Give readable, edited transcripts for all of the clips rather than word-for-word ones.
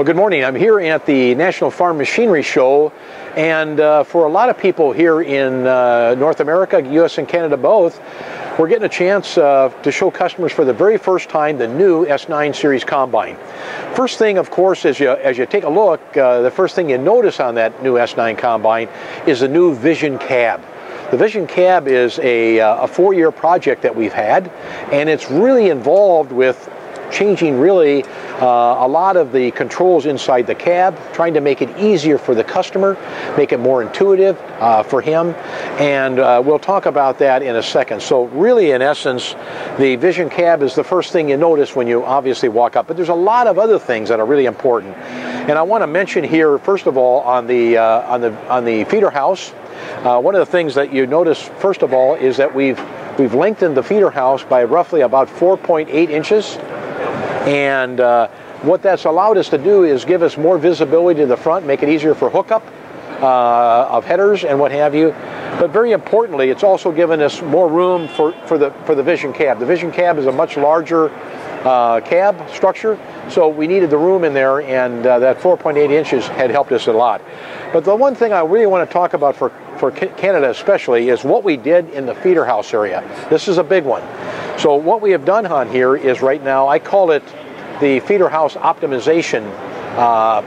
Well, good morning. I'm here at the National Farm Machinery Show, and for a lot of people here in North America, U.S. and Canada both, we're getting a chance to show customers for the very first time the new S9 series combine. First thing, of course, as you take a look, the first thing you notice on that new S9 combine is the new Vision Cab. The Vision Cab is a four-year project that we've had, and it's really involved with changing really a lot of the controls inside the cab, trying to make it easier for the customer, make it more intuitive for him, and we'll talk about that in a second. So really, in essence, the Vision Cab is the first thing you notice when you obviously walk up, but there's a lot of other things that are really important. And I want to mention here, first of all, on the feeder house, one of the things that you notice first of all is that we've lengthened the feeder house by roughly about 4.8 inches. And what that's allowed us to do is give us more visibility to the front, make it easier for hookup of headers and what have you. But very importantly, it's also given us more room for the Vision Cab. The Vision Cab is a much larger cab structure, so we needed the room in there, and that 4.8 inches had helped us a lot. But the one thing I really want to talk about for Canada especially is what we did in the feeder house area. This is a big one. So what we have done on here is right now, I call it the feeder house optimization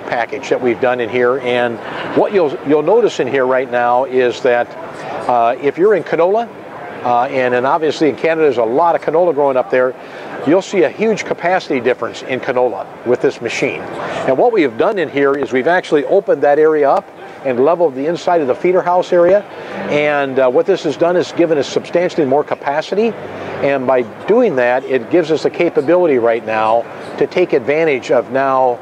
package that we've done in here. And what you'll notice in here right now is that if you're in canola, and obviously in Canada there's a lot of canola growing up there, you'll see a huge capacity difference in canola with this machine. And what we have done in here is we've actually opened that area up and leveled the inside of the feeder house area, and what this has done is given us substantially more capacity, and by doing that it gives us the capability right now to take advantage of now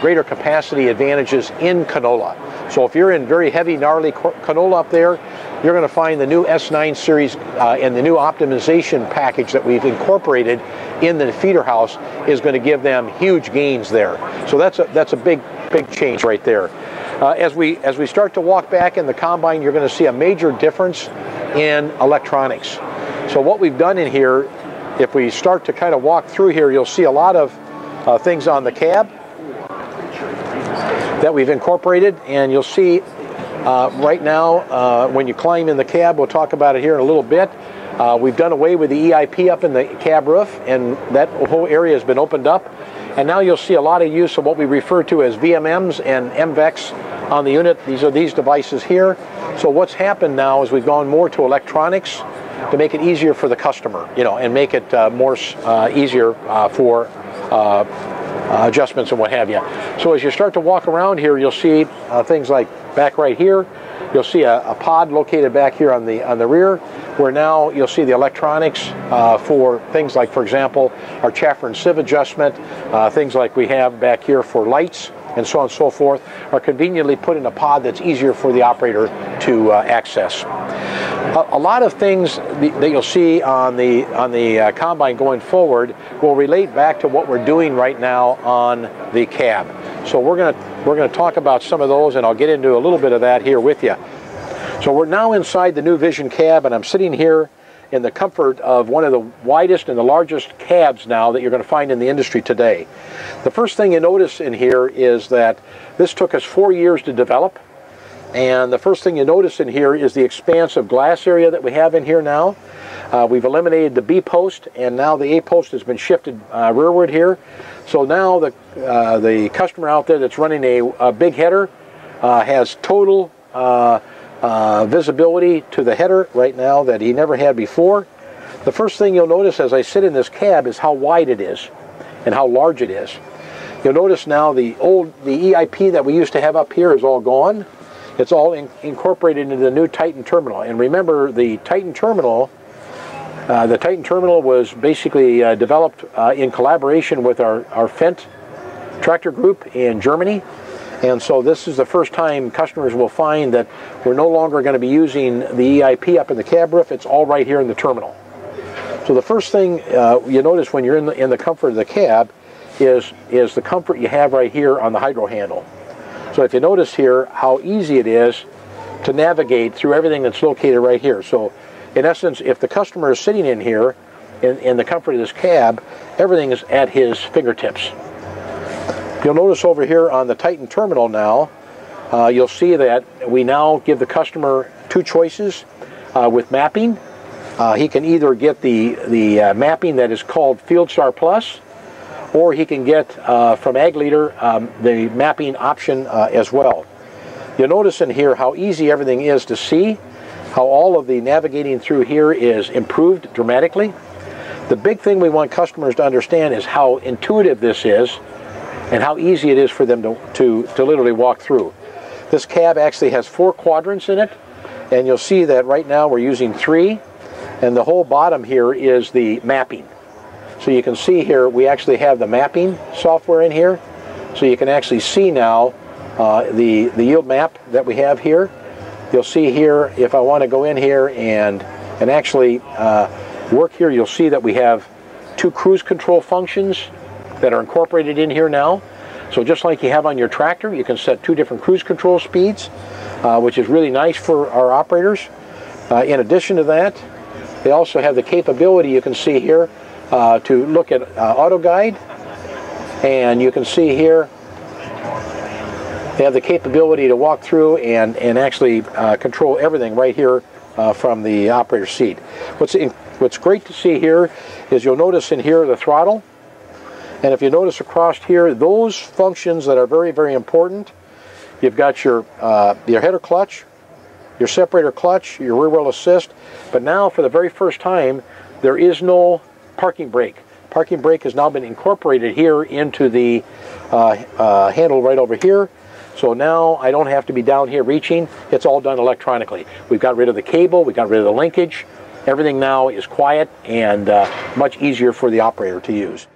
greater capacity advantages in canola. So if you're in very heavy, gnarly canola up there, you're going to find the new S9 series and the new optimization package that we've incorporated in the feeder house is going to give them huge gains there. So that's a big change right there. As we start to walk back in the combine, you're going to see a major difference in electronics. So what we've done in here, if we start to kind of walk through here, you'll see a lot of things on the cab that we've incorporated, and you'll see right now when you climb in the cab, we'll talk about it here in a little bit, we've done away with the EIP up in the cab roof, and that whole area has been opened up, and now you'll see a lot of use of what we refer to as VMMs and MVEX on the unit. These are these devices here. So what's happened now is we've gone more to electronics to make it easier for the customer, you know, and make it more easier for adjustments and what have you. So as you start to walk around here, you'll see things like back right here, you'll see a pod located back here on the rear, where now you'll see the electronics for things like, for example, our chaffer and sieve adjustment, things like we have back here for lights and so on and so forth, are conveniently put in a pod that's easier for the operator to access. A lot of things that you'll see on the combine going forward will relate back to what we're doing right now on the cab. So we're going to talk about some of those, and I'll get into a little bit of that here with you. So we're now inside the new Vision Cab, and I'm sitting here in the comfort of one of the widest and the largest cabs now that you're going to find in the industry today. The first thing you notice in here is that this took us 4 years to develop. And the first thing you notice in here is the expansive glass area that we have in here now. We've eliminated the B post, and now the A post has been shifted rearward here. So now the customer out there that's running a big header has total visibility to the header right now that he never had before. The first thing you'll notice as I sit in this cab is how wide it is and how large it is. You'll notice now the EIP that we used to have up here is all gone. It's all incorporated into the new Tyton Terminal. And remember, the Tyton Terminal was basically developed in collaboration with our Fendt tractor group in Germany. And so this is the first time customers will find that we're no longer going to be using the EIP up in the cab roof. It's all right here in the terminal. So the first thing you notice when you're in the comfort of the cab is the comfort you have right here on the hydro handle. So if you notice here how easy it is to navigate through everything that's located right here. So in essence, if the customer is sitting in here in the comfort of this cab, everything is at his fingertips. You'll notice over here on the Tyton Terminal now, you'll see that we now give the customer two choices with mapping. He can either get the mapping that is called Fieldstar Plus, or he can get from Ag Leader the mapping option as well. You'll notice in here how easy everything is to see, how all of the navigating through here is improved dramatically. The big thing we want customers to understand is how intuitive this is and how easy it is for them to literally walk through. This cab actually has 4 quadrants in it, and you'll see that right now we're using 3, and the whole bottom here is the mapping. So you can see here we actually have the mapping software in here, so you can actually see now the yield map that we have here. You'll see here, if I want to go in here and actually work here, you'll see that we have 2 cruise control functions that are incorporated in here now. So just like you have on your tractor, you can set 2 different cruise control speeds, which is really nice for our operators. In addition to that, they also have the capability, you can see here, to look at AutoGuide, and you can see here they have the capability to walk through and actually control everything right here from the operator's seat. What's great to see here is you'll notice in here the throttle, and if you notice across here, those functions that are very, very important, you've got your header clutch, your separator clutch, your rear wheel assist, but now for the very first time, there is no parking brake. Parking brake has now been incorporated here into the handle right over here. So now I don't have to be down here reaching. It's all done electronically. We've got rid of the cable, we got rid of the linkage. Everything now is quiet and much easier for the operator to use.